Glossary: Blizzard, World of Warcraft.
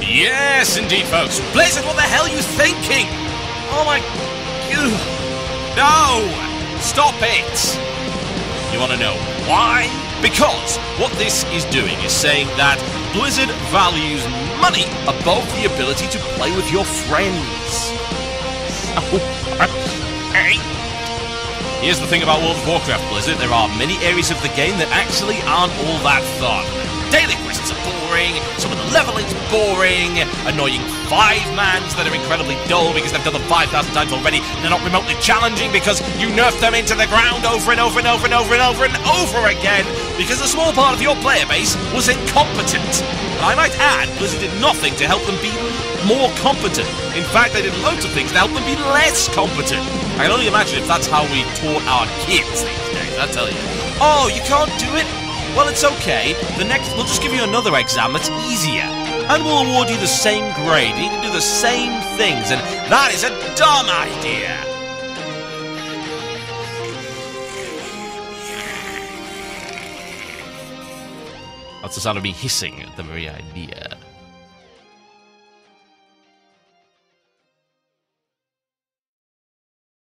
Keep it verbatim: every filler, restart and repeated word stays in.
Yes, indeed, folks. Blizzard, what the hell are you thinking? Oh my... No! Stop it! You want to know why? Because what this is doing is saying that Blizzard values money above the ability to play with your friends. Hey. Here's the thing about World of Warcraft, Blizzard. There are many areas of the game that actually aren't all that fun. Daily quests are boring, some of the leveling's boring, annoying five-mans that are incredibly dull because they've done them five thousand times already and they're not remotely challenging because you nerf them into the ground over and over and over and over and over and over again because a small part of your player base was incompetent. And I might add, Blizzard did nothing to help them be more competent. In fact, they did loads of things to help them be less competent. I can only imagine if that's how we taught our kids these days, I tell you. Oh, you can't do it? Well, it's okay. The next, we'll just give you another exam that's easier. And we'll award you the same grade. You can do the same things, and that is a dumb idea. That's the sound of me hissing at the very idea.